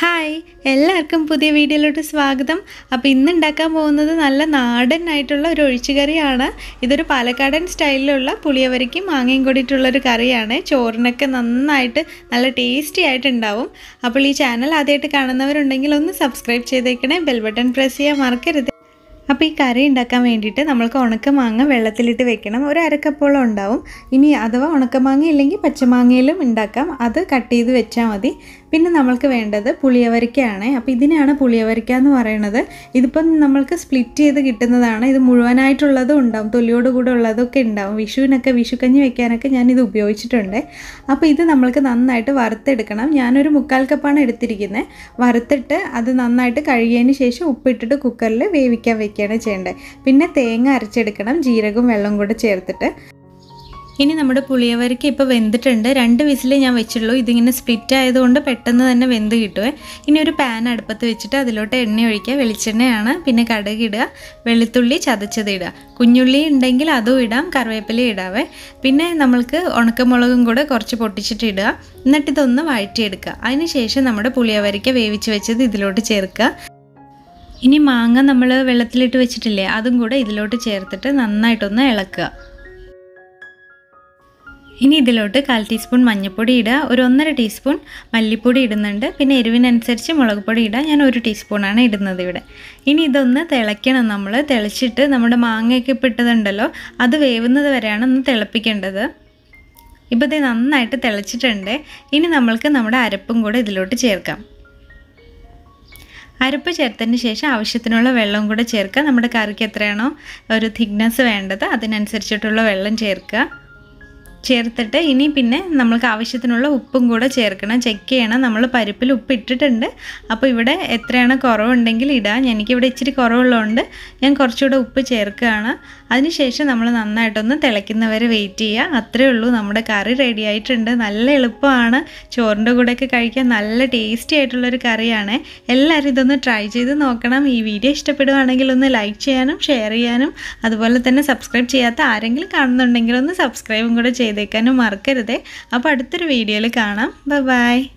Hi, എല്ലാവർക്കും പുതിയ വീഡിയോയിലോട്ട് സ്വാഗതം. അപ്പോൾ ഇന്ന് ഉണ്ടാക്കാൻ പോകുന്നത് നല്ല നാടൻ ആയിട്ടുള്ള ഒരു ഒഴിച്ചുകറിയാണ്. ഇതൊരു പാലക്കാടൻ സ്റ്റൈലിലുള്ള പുളിയവരയ്ക്കും മാങ്ങയും കൂടിയിട്ടുള്ള ഒരു കറിയാണ്. ചോറിനൊക്കെ നന്നായിട്ട് നല്ല ടേസ്റ്റി ആയിട്ടുണ്ടാവും. അപ്പോൾ ഈ ചാനൽ ആദ്യമായിട്ട് കാണുന്നവരുണ്ടെങ്കിൽ ഒന്ന് സബ്സ്ക്രൈബ് ചെയ്തേക്കണേ. ബെൽ ബട്ടൺ പ്രസ് ചെയ്യാൻ മറക്കരുത്. അപ്പോൾ ഈ കറി ഉണ്ടാക്കാൻ വേണ്ടിയിട്ട് നമ്മൾക്ക് ഉണക്കമാങ്ങ വെള്ളത്തിലിട്ട് വെക്കണം. ഒരു അരക്കപ്പോളം ഉണ്ടാവും. ഇനി അഥവാ ഉണക്കമാങ്ങ ഇല്ലെങ്കിൽ പച്ചമാങ്ങയിലും ഉണ്ടാക്കാം. അത് കട്ട് ചെയ്ത് വെച്ചാൽ മതി. പിന്നെ നമ്മൾക്ക് വേണ്ടത് പുളിയവരയ്ക്കയാണ്. അപ്പോൾ ഇതിനാണ് പുളിയവരയ്ക്ക എന്ന് പറയുന്നത്. ഇതിപ്പം നമ്മൾക്ക് സ്പ്ലിറ്റ് ചെയ്ത് കിട്ടുന്നതാണ്. ഇത് മുഴുവനായിട്ടുള്ളതും ഉണ്ടാവും, തൊലിയോട് കൂടെ ഉള്ളതൊക്കെ ഉണ്ടാവും. വിഷുവിനൊക്കെ വിഷുക്കഞ്ഞി വെക്കാനൊക്കെ ഞാനിത് ഉപയോഗിച്ചിട്ടുണ്ട്. അപ്പോൾ ഇത് നമ്മൾക്ക് നന്നായിട്ട് വറുത്തെടുക്കണം. ഞാനൊരു 3/4 കപ്പാണ് എടുത്തിരിക്കുന്നത്. വറുത്തിട്ട് അത് നന്നായിട്ട് കഴുകിയതിന് ശേഷം ഉപ്പിട്ടിട്ട് കുക്കറിൽ വേവിക്കാൻ വെക്കുകയാണ് ചെയ്യേണ്ടത്. പിന്നെ തേങ്ങ അരച്ചെടുക്കണം, ജീരകവും വെള്ളവും കൂടെ ചേർത്തിട്ട്. ഇനി നമ്മുടെ പുളിയവരയ്ക്ക് ഇപ്പോൾ വെന്തിട്ടുണ്ട്. 2 വിസിൽ ഞാൻ വെച്ചുള്ളൂ. ഇതിങ്ങനെ സ്പ്ലിറ്റ് ആയതുകൊണ്ട് പെട്ടെന്ന് തന്നെ വെന്ത് കിട്ടുമേ. ഇനി ഒരു പാൻ അടുപ്പത്ത് വെച്ചിട്ട് അതിലോട്ട് എണ്ണ ഒഴിക്കുക. വെളിച്ചെണ്ണയാണ്. പിന്നെ കടുകിടുക, വെളുത്തുള്ളി ചതച്ചത് ഇടുക, കുഞ്ഞുള്ളി ഉണ്ടെങ്കിൽ അതും ഇടാം, കറിവേപ്പില ഇടാവേ. പിന്നെ നമ്മൾക്ക് ഉണക്കമുളകും കൂടെ കുറച്ച് പൊട്ടിച്ചിട്ട് ഇടുക. എന്നിട്ടിതൊന്ന് വഴറ്റിയെടുക്കുക. അതിനുശേഷം നമ്മുടെ പുളിയവരയ്ക്ക് വേവിച്ച് വെച്ചത് ഇതിലോട്ട് ചേർക്കുക. ഇനി മാങ്ങ നമ്മൾ വെള്ളത്തിലിട്ട് വെച്ചിട്ടില്ലേ, അതും കൂടെ ഇതിലോട്ട് ചേർത്തിട്ട് നന്നായിട്ടൊന്ന് ഇളക്കുക. ഇനി ഇതിലോട്ട് 1/4 ടീസ്പൂൺ മഞ്ഞൾപ്പൊടി ഇടുക. ഒരു 1.5 ടീസ്പൂൺ മല്ലിപ്പൊടി ഇടുന്നുണ്ട്. പിന്നെ എരിവിനനുസരിച്ച് മുളക് പൊടി ഇടുക. ഞാൻ 1 ടീസ്പൂണാണ് ഇടുന്നത് ഇവിടെ. ഇനി ഇതൊന്ന് തിളയ്ക്കണം. നമ്മൾ തിളച്ചിട്ട് നമ്മുടെ മാങ്ങയൊക്കെ ഇപ്പോൾ ഇട്ടതുണ്ടല്ലോ, അത് വേവുന്നത് വരെയാണ് ഒന്ന് തിളപ്പിക്കേണ്ടത്. ഇപ്പോൾ ഇത് നന്നായിട്ട് തിളച്ചിട്ടുണ്ട്. ഇനി നമ്മൾക്ക് നമ്മുടെ അരപ്പും കൂടെ ഇതിലോട്ട് ചേർക്കാം. അരപ്പ് ചേർത്തതിന് ശേഷം ആവശ്യത്തിനുള്ള വെള്ളം കൂടെ ചേർക്കുക. നമ്മുടെ കറിക്ക് എത്രയാണോ ഒരു തിക്നെസ് വേണ്ടത് അതിനനുസരിച്ചിട്ടുള്ള വെള്ളം ചേർക്കുക. ചേർത്തിട്ട് ഇനി പിന്നെ നമ്മൾക്ക് ആവശ്യത്തിനുള്ള ഉപ്പും കൂടെ ചേർക്കണം, ചെക്ക് ചെയ്യണം. നമ്മൾ പരിപ്പിൽ ഉപ്പ് ഇട്ടിട്ടുണ്ട്. അപ്പോൾ ഇവിടെ എത്രയാണ് കുറവുണ്ടെങ്കിൽ ഇടാം. എനിക്കിവിടെ ഇച്ചിരി കുറവുള്ളതുകൊണ്ട് ഞാൻ കുറച്ചുകൂടെ ഉപ്പ് ചേർക്കുകയാണ്. അതിനുശേഷം നമ്മൾ നന്നായിട്ടൊന്ന് തിളയ്ക്കുന്നവരെ വെയിറ്റ് ചെയ്യുക. അത്രയേ ഉള്ളൂ, നമ്മുടെ കറി റെഡി ആയിട്ടുണ്ട്. നല്ല എളുപ്പമാണ്, ചോറിൻ്റെ കൂടെയൊക്കെ കഴിക്കാൻ നല്ല ടേസ്റ്റി ആയിട്ടുള്ളൊരു കറിയാണ്. എല്ലാവരും ഇതൊന്ന് ട്രൈ ചെയ്ത് നോക്കണം. ഈ വീഡിയോ ഇഷ്ടപ്പെടുകയാണെങ്കിൽ ഒന്ന് ലൈക്ക് ചെയ്യാനും ഷെയർ ചെയ്യാനും അതുപോലെ തന്നെ സബ്സ്ക്രൈബ് ചെയ്യാത്ത ആരെങ്കിലും കാണുന്നുണ്ടെങ്കിൽ ഒന്ന് സബ്സ്ക്രൈബും കൂടെ ചെയ്തേക്കാനും മറക്കരുത്. അപ്പോൾ അടുത്തൊരു വീഡിയോയിൽ കാണാം. Bye by.